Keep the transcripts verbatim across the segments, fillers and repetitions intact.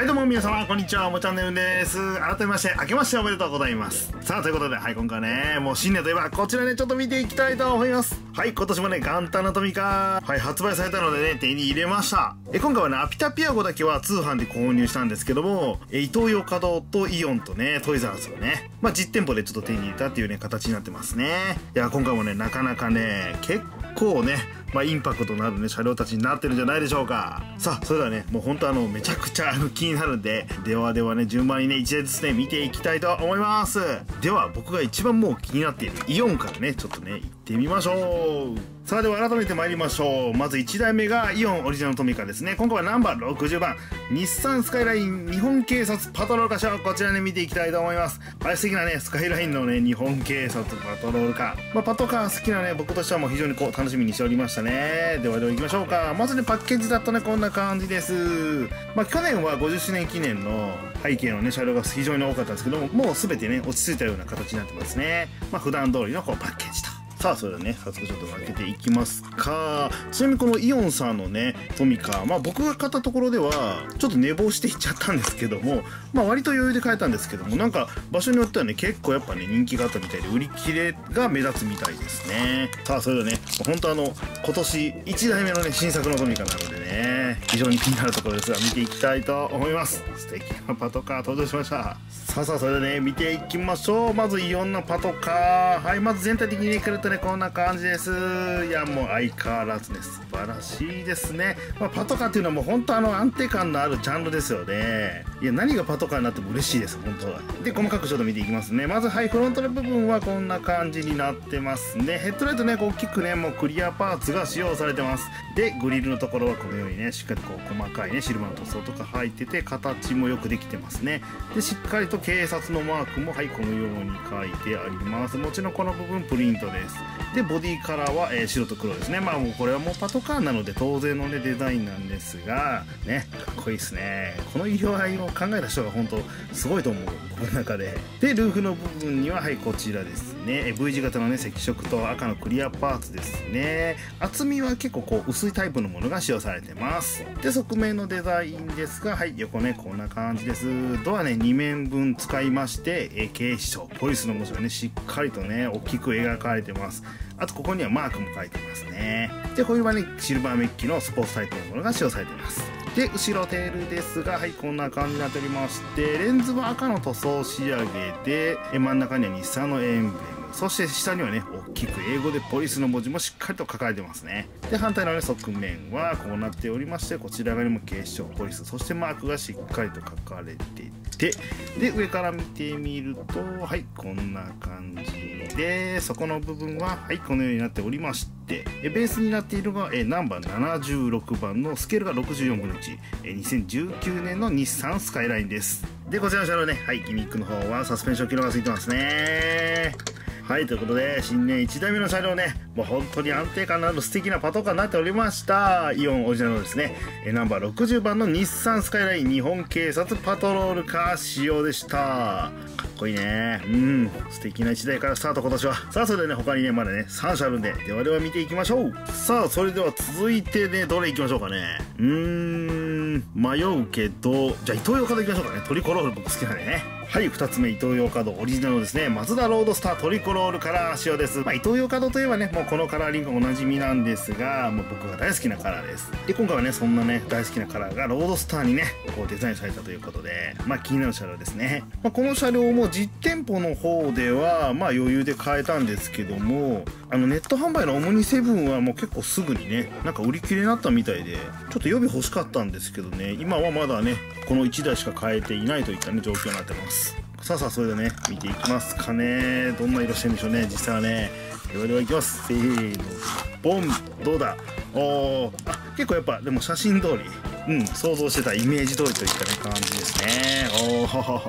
はいどうも皆様こんにちは、おもちゃんねうんです。改めまして明けましておめでとうございます。さあということで、はい、今回ねもう新年といえばこちらねちょっと見ていきたいと思います。はい、今年もねガンタナトミカ、はい、発売されたのでね手に入れました。え今回はねアピタピアゴだけは通販で購入したんですけども、イトーヨーカドーとイオンとねトイザーズをね、まあ、実店舗でちょっと手に入れたっていうね形になってますね。いや今回もねなかなかね結構ね、まあ、インパクトのあるね車両たちになってるんじゃないでしょうか。さあそれではねもうほんとあのめちゃくちゃあの気になるんで、ではではね順番にねいちだいずつね見ていきたいと思います。では僕が一番もう気になっているイオンからねちょっとね行ってみましょう。さあでは改めて参りましょう。まずいちだいめがイオンオリジナルトミカですね。今回はナンバーろくじゅうばん日産スカイライン日本警察パトロールカ車をこちらね見ていきたいと思います。あれ素敵なねスカイラインのね日本警察パトロールカー、まあ、パトカー好きなね僕としてはもう非常にこう楽しみにしておりましたね。ではでは行きましょうか。まずねパッケージだとねこんな感じです。まあ去年はごじゅっしゅうねん記念の背景のね車両が非常に多かったんですけども、もう全てね落ち着いたような形になってますね。まあ普段通りのこうパッケージと。さあそれではね早速ちょっと開けていきますか。ちなみにこのイオンさんのねトミカ、まあ僕が買ったところではちょっと寝坊していっちゃったんですけども、まあ割と余裕で買えたんですけども、なんか場所によってはね結構やっぱね人気があったみたいで売り切れが目立つみたいですね。さあそれではねほんとあの今年いちだいめのね新作のトミカなのでね非常に気になるところですが見ていきたいと思います。素敵なパトカー登場しました。さあさあそれでね見ていきましょう。まずイオンのパトカー、はい、まず全体的にねくるとこんな感じです。いやもう相変わらずね素晴らしいですね、まあ、パトカーっていうのはもう本当あの安定感のあるジャンルですよね。いや何がパトカーになっても嬉しいです本当は。で細かくちょっと見ていきますね。まずはいフロントの部分はこんな感じになってますね。ヘッドライトね大きくねもうクリアパーツが使用されてます。でグリルのところはこのようにねしっかりこう細かいねシルバーの塗装とか入ってて形もよくできてますね。でしっかりと警察のマークもはいこのように書いてあります。もちろんこの部分プリントです。でボディカラーは、えー、白と黒ですね。まあもうこれはもうパトカーなので当然のねデザインなんですがね、かっこいいですね。この色合いを考えた人が本当すごいと思うこの中で。でルーフの部分にははいこちらですね V 字型のね赤色と赤のクリアパーツですね。厚みは結構こう薄いタイプのものが使用されてます。で側面のデザインですが、はい横ねこんな感じです。ドアねにめんぶん使いまして、えー、警視庁ポリスの文字がねしっかりとね大きく描かれてます。あとここにはマークも書いてますね。でこういう場にシルバーメッキのスポーツタイプのものが使用されています。で後ろテールですが、はいこんな感じになっておりまして、レンズは赤の塗装仕上げで真ん中には日産のエンブレム、そして下にはね大きく英語でポリスの文字もしっかりと書かれてますね。で反対の、ね、側面はこうなっておりまして、こちら側にも警視庁ポリス、そしてマークがしっかりと書かれていて、で上から見てみるとはいこんな感じで、そこの部分ははいこのようになっておりまして、ベースになっているのがナンバーななじゅうろくばんのスケールがろくじゅうよんぶんのいち、にせんじゅうきゅうねんの日産スカイラインです。でこちらの車両ねはいギミックの方はサスペンション機能がついてますね。はいということで新年いちだいめの車両ねもう本当に安定感のある素敵なパトカーになっておりました。イオンオリジナルのですねナンバーろくじゅうばんの日産スカイライン日本警察パトロールカー仕様でした。かっこいいね。うん素敵ないちだいからスタート今年は。さあそれでね他にねまだねさんしゃあるんで、ではでは見ていきましょう。さあそれでは続いてねどれいきましょうかね。うーん迷うけどじゃあイトーヨーカドーいきましょうかね。トリコロール僕好きなんでね。はいふたつめイトーヨーカドーオリジナルのですねマツダロードスタートリコロールカラー仕様です。まあ、イトーヨーカドーといえばねもうこのカラーリングおなじみなんですが、もう僕が大好きなカラーです。で今回はねそんなね大好きなカラーがロードスターにねこうデザインされたということで、まあ気になる車両ですね。まあ、この車両も実店舗の方ではまあ余裕で買えたんですけども、あのネット販売のオムニセブンはもう結構すぐにねなんか売り切れになったみたいで、ちょっと予備欲しかったんですけどね今はまだねこのいちだいしか買えていないといったね状況になってます。さあさあそれでね見ていきますかね。どんな色してるんでしょうね実際はね。ではではいきます。せーのボン。どうだ。おーあ結構やっぱでも写真通りうん想像してたイメージ通りといったね感じですね。おお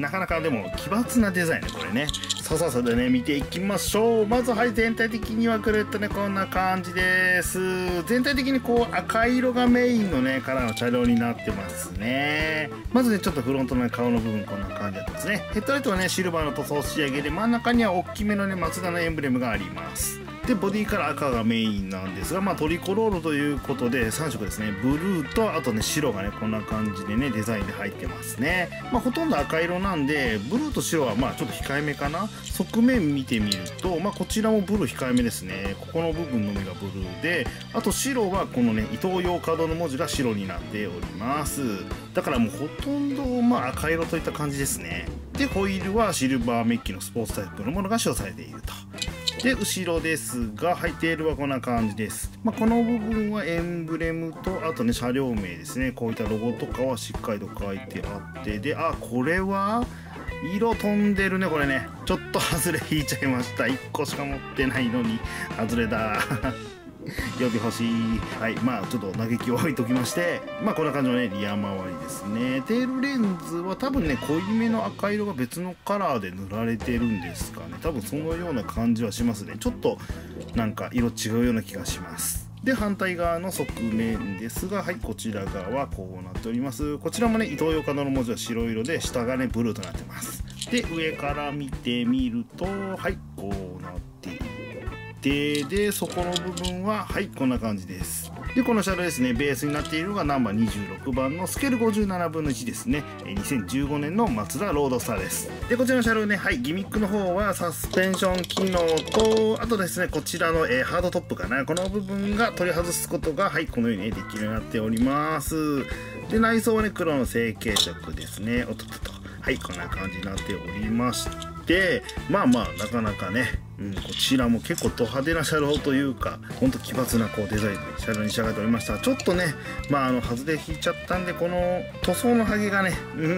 なかなかでも奇抜なデザインねこれね。さあさあそれでね見ていきましょう。まずはい全体的にはくるっとねこんな感じです。全体的にこう赤色がメインのねカラーの車両になってますね。まずねちょっとフロントの、ね、顔の部分こんな感じだったんですね。ヘッドライトはねシルバーの塗装仕上げで真ん中には大きめのねマツダのエンブレムがあります。でボディから赤がメインなんですが、まあ、トリコロールということでさんしょくですね。ブルーとあとね白がねこんな感じでねデザインで入ってますね。まあ、ほとんど赤色なんでブルーと白はまあちょっと控えめかな。側面見てみると、まあ、こちらもブルー控えめですね。ここの部分のみがブルーで、あと白はこのねイトーヨーカドーの文字が白になっております。だからもうほとんどまあ赤色といった感じですね。でホイールはシルバーメッキのスポーツタイプのものが使用されていると。で後ろですが、はい、テールはこんな感じです。まあ、この部分はエンブレムとあとね車両名ですね。こういったロゴとかはしっかりと書いてあって、であこれは色飛んでるねこれね。ちょっと外れ引いちゃいました。いっこしか持ってないのに外れだ。予備欲しい。はい、まあちょっと嘆きを置いときまして、まあこんな感じのねリア周りですね。テールレンズは多分ね濃いめの赤色が別のカラーで塗られてるんですかね。多分そのような感じはしますね。ちょっとなんか色違うような気がします。で反対側の側面ですが、はい、こちら側はこうなっております。こちらもねイトーヨーカドーの文字は白色で、下がねブルーとなってます。で上から見てみると、はい、こうなっている。で, でそこの部分ははいこんな感じです。でこの車両ですね、ベースになっているのがナンバーにじゅうろくばんのスケールごじゅうななぶんのいちですね。にせんじゅうごねんのマツダロードスターです。でこちらの車両ね、はい、ギミックの方はサスペンション機能と、あとですねこちらの、えー、ハードトップかな、この部分が取り外すことがはいこのように、ね、できるようになっております。で内装はね黒の成型色ですね。おっとっとっと、はい、こんな感じになっておりまして、まあまあなかなかね、うん、こちらも結構ド派手な車両というか、ほんと奇抜なこうデザインの車両に仕上がっておりました。ちょっとね、まああの外れ引いちゃったんで、この塗装のハゲがね、うー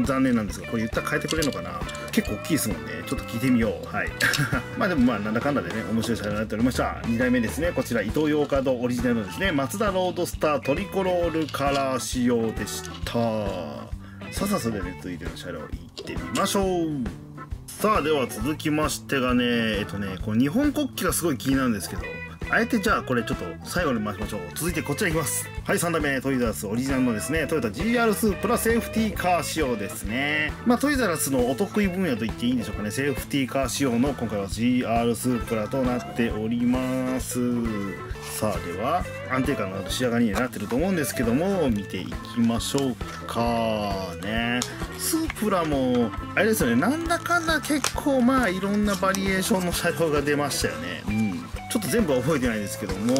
ん残念なんですが、これ言ったら変えてくれるのかな。結構大きいですもんね。ちょっと聞いてみよう。はい。まあでもまあなんだかんだでね、面白い車両になっておりました。にだいめですね。こちらイトーヨーカドーオリジナルのですね、マツダロードスタートリコロールカラー仕様でした。ささそれについての車両行ってみましょう。さあでは続きましてがね、えっとねこの日本国旗がすごい気になるんですけど、あえてじゃあこれちょっと最後に回しましょう。続いてこちらいきます。はい、さんだいめトイザラスオリジナルのですねトヨタ ジーアール スープラセーフティーカー仕様ですね。まあトイザラスのお得意分野と言っていいんでしょうかね、セーフティーカー仕様の今回は ジーアール スープラとなっております。さあでは安定感のある仕上がりになってると思うんですけども、見ていきましょうかね。スープラもあれですよね、なんだかんだ結構まあいろんなバリエーションの車両が出ましたよね。うん、ちょっと全部は覚えてないですけども、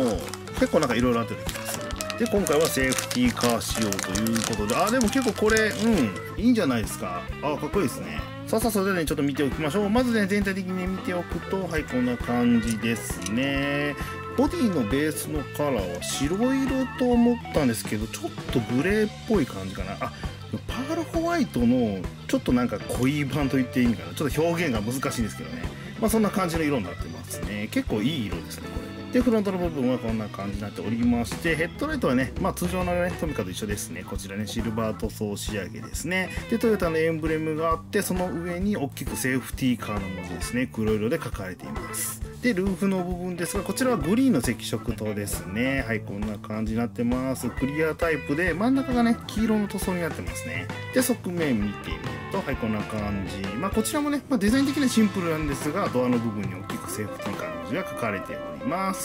結構なんかいろいろあってる気がする。で今回はセーフティーカー仕様ということで、あでも結構これうんいいんじゃないですか。あかっこいいですね。さあさあそれでねちょっと見ておきましょう。まずね全体的にね見ておくと、はいこんな感じですね。ボディのベースのカラーは白色と思ったんですけど、ちょっとグレーっぽい感じかな。あパールホワイトのちょっとなんか濃い版と言っていいんかな。ちょっと表現が難しいんですけどね、まあそんな感じの色になってますね。結構いい色ですねこれで。フロントの部分はこんな感じになっておりまして、ヘッドライトはねまあ通常のねトミカと一緒ですね。こちらねシルバー塗装仕上げですね。でトヨタのエンブレムがあって、その上に大きくセーフティーカーの文字ですね、黒色で書かれています。でルーフの部分ですが、こちらはグリーンの赤色灯ですね。はい、こんな感じになってます。クリアタイプで真ん中がね黄色の塗装になってますね。で側面見てみると、はいこんな感じ。まあこちらもね、まあ、デザイン的にはシンプルなんですが、ドアの部分に大きくセーフティーカーの文字が書かれております。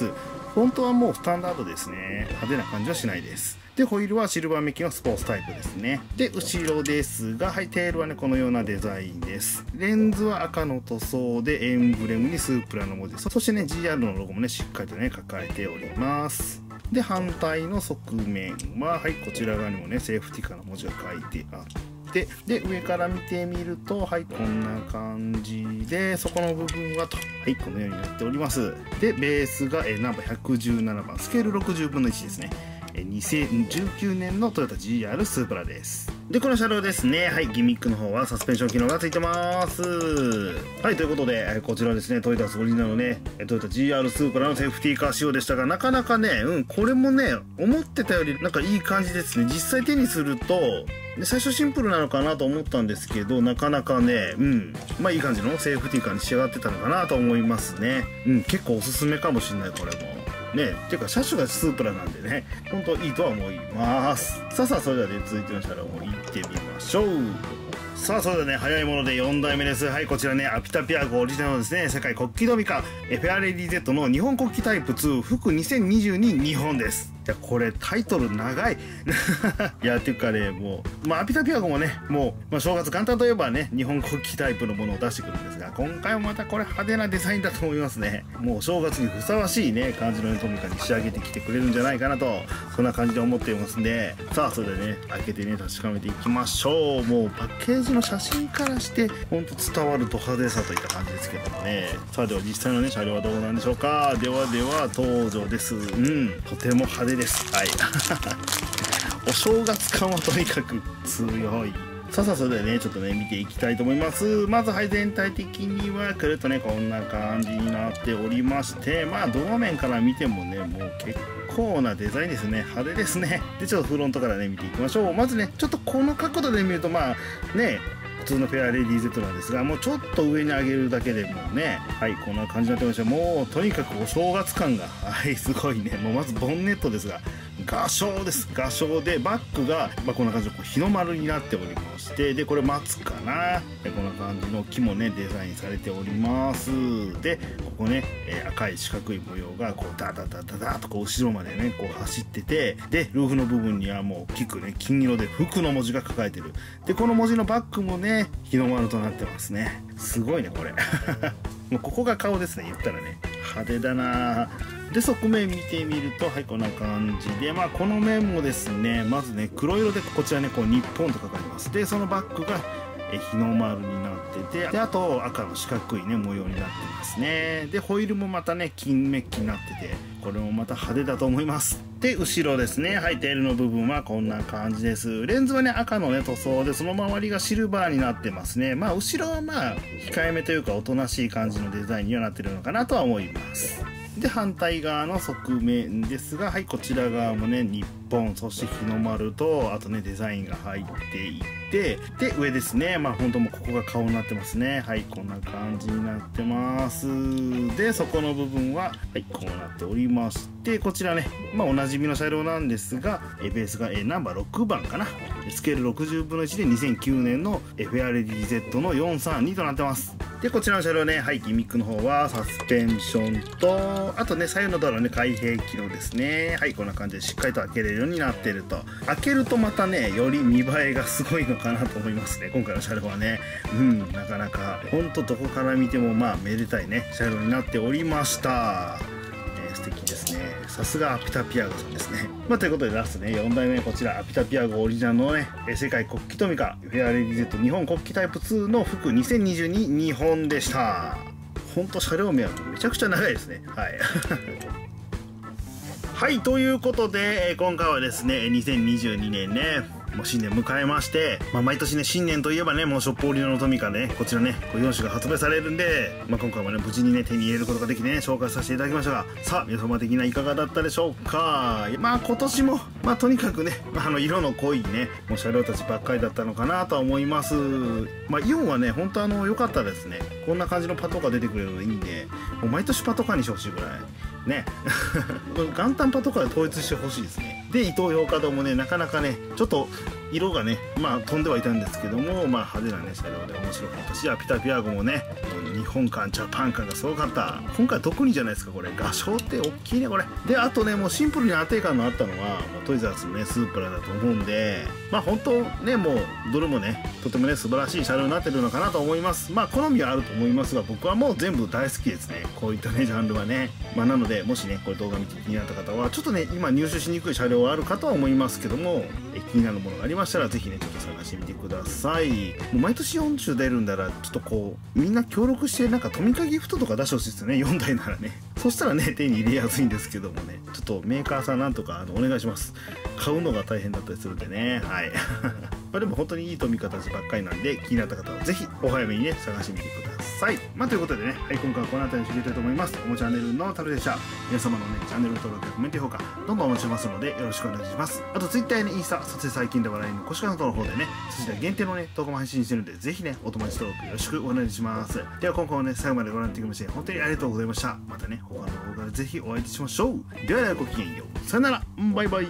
フォントはもうスタンダードですね。派手な感じはしないです。でホイールはシルバーメッキのスポーツタイプですね。で後ろですが、はい、テールはねこのようなデザインです。レンズは赤の塗装で、エンブレムにスープラの文字、そしてね ジーアール のロゴもねしっかりとね書かれております。で反対の側面は、はい、こちら側にもねセーフティーカーの文字が書いてあってで, で上から見てみると、はいこんな感じで、そこの部分はと、はいこのようになっております。でベースがナンバーひゃくじゅうななばんスケールろくじゅうぶんのいちですね。にせんじゅうきゅうねんのトヨタ ジーアール スープラです。でこの車両ですね、はいギミックの方はサスペンション機能がついてます。はい、ということでこちらですねトヨタオリジナルのねトヨタ ジーアール スープラのセーフティーカー仕様でしたが、なかなかね、うん、これもね思ってたよりなんかいい感じですね。実際手にするとで最初シンプルなのかなと思ったんですけど、なかなかね、うん、まあいい感じのセーフティーカーに仕上がってたのかなと思いますね。うん、結構おすすめかもしれないこれも。ね、っていうか車種がスープラなんでね、ほんといいとは思います。さあさあそれではね続いての車両も行ってみましょう。さあ、そうだね、早いものでよんだいめです。はい、こちらね、アピタピア号オリジナルのですね、世界国旗ドミカフェアレディ Z の日本国旗タイプツー福にせんにじゅうに日本です。いや、これタイトル長いいや、ていうかね、もう、まあ、アピタピア号もね、もう、まあ、正月元旦といえばね、日本国旗タイプのものを出してくるんですが、今回もまたこれ派手なデザインだと思いますね。もう正月にふさわしいね、感じのトミカに仕上げてきてくれるんじゃないかなと、そんな感じで思っていますんで、さあ、それでね、開けてね、確かめていきましょう。もうパッケージの写真からして、ほんと伝わるド派手さといった感じですけどもね。さあ、では実際のね、車両はどうなんでしょうか。ではでは、登場です。うん、とても派手です。はい。お正月感はとにかく強い。さあさあ、それではね、ちょっとね、見ていきたいと思います。まず、はい、全体的には、くるっとね、こんな感じになっておりまして、まあ、胴面から見てもね、もう結構なデザインですね。派手ですね。で、ちょっとフロントからね、見ていきましょう。まずね、ちょっとこの角度で見ると、まあ、ね、普通のフェアレディ Z なんですが、もうちょっと上に上げるだけでもね、はい、こんな感じになってました。もうとにかくお正月感が、はい、すごいね。もうまずボンネットですが、画商です。画商で、バッグが、まあ、こんな感じのこう日の丸になっておりまして、で、これ松かな。で、こんな感じの木もね、デザインされております。で、ここね、えー、赤い四角い模様が、こう、ダダダダダーとこう後ろまでね、こう走ってて、で、ルーフの部分にはもう大きくね、金色で福の文字が書かれてる。で、この文字のバッグもね、日の丸となってますね。すごいね、これもうここが顔ですね、言ったらね。派手だな。で、側面見てみると、はい、こんな感じで、まあ、この面もですね、まずね、黒色でこちらね、こう日本と書かれます。で、そのバッグがえ日の丸になってて、で、あと赤の四角いね、模様になってますね。で、ホイールもまたね、金メッキになってて、これもまた派手だと思います。で、後ろですね。はい、テールの部分はこんな感じです。レンズはね、赤のね、塗装で、その周りがシルバーになってますね。まあ、後ろはまあ、控えめというか、おとなしい感じのデザインにはなってるのかなとは思います。で、反対側の側面ですが、はい、こちら側もね、日本、そして日の丸と、あとね、デザインが入っていて、で、上ですね。まあ、ほんともうここが顔になってますね。はい、こんな感じになってます。で、そこの部分は、はい、こうなっておりまして、こちらね、まあ、同じおなじみの車両なんですが、ベースがナンバーろくばんかな。スケールろくじゅうぶんのいちでにせんきゅうねんのフェアレディ Z のよんさんにとなってます。で、こちらの車両ね、はい、ギミックの方はサスペンションと、あとね、左右のドアのね、開閉機能ですね。はい、こんな感じでしっかりと開けれるようになってると。開けるとまたね、より見栄えがすごいのかなと思いますね、今回の車両はね。うん、なかなかほんとどこから見てもまあめでたいね、車両になっておりました。素敵ですね。さすがアピタピアゴさんですね。まあ、ということでラストね、よんだいめ、こちらアピタピアゴオリジナルのね、世界国旗トミカフェアレディ Z 日本国旗タイプツーの福にせんにじゅうに日本でした。ほんと車両名はめちゃくちゃ長いですね。はいはい、ということで今回はですね、にせんにじゅうにねんね、もう新年迎えまして、まあ、毎年ね、新年といえばね、もうショップオリジナルのトミカね、こちらね、よん種が発売されるんで、まあ、今回もね、無事にね、手に入れることができてね、紹介させていただきましたが、さあ、皆様的にはいかがだったでしょうか。まあ、今年も、まあ、とにかくね、まあ、あの、色の濃いね、もう車両たちばっかりだったのかなとは思います。まあ、イオンはね、ほんとあの、良かったですね。こんな感じのパトカー出てくれるのいいんで、もう毎年パトカーにしてほしいぐらい。ね。元旦パトカーで統一してほしいですね。で、伊東洋華堂もね、なかなかね、ちょっと、色がね、まあ飛んではいたんですけども、まあ派手なね、車両で面白かったし、アピタピアゴもね、日本感、ジャパン感がすごかった。今回特にじゃないですか、これ。画商って大きいね、これ。で、あとね、もうシンプルに安定感のあったのは、もうトイザースのね、スープラだと思うんで、まあ本当ね、もう、どれもね、とてもね、素晴らしい車両になってるのかなと思います。まあ好みはあると思いますが、僕はもう全部大好きですね。こういったね、ジャンルはね。まあなので、もしね、これ動画見て気になった方は、ちょっとね、今入手しにくい車両はあるかとは思いますけども、え気になるものがありましたら、ぜひね、ちょっと探してみてください。もう毎年よん種出るんだら、ちょっとこう、みんな協力して、なんかトミカギフトとか出してほしいですよね、よんだいならね。そしたらね、手に入れやすいんですけどもね、ちょっとメーカーさんなんとかあのお願いします。買うのが大変だったりするんでね、はい。まあでも本当にいいトミカたちばっかりなんで、気になった方はぜひお早めにね、探してみてください。まあということでね、はい、今回はこの辺りにしていきたいと思います。おもチャンネルのタルでした。皆様のね、チャンネル登録やコメント評価、どんどんお待ちしますので、よろしくお願いします。あと Twitter やね、インスタ、そして最近で話題のコシカナトの方でね、そちら限定のね、動画も配信してるんで、ぜひね、お友達登録よろしくお願いします。では今回もね、最後までご覧いただきまして、本当にありがとうございました。またね、他の動画でぜひお会いしましょう。ではではごきげんよう。さよなら。バイバイ。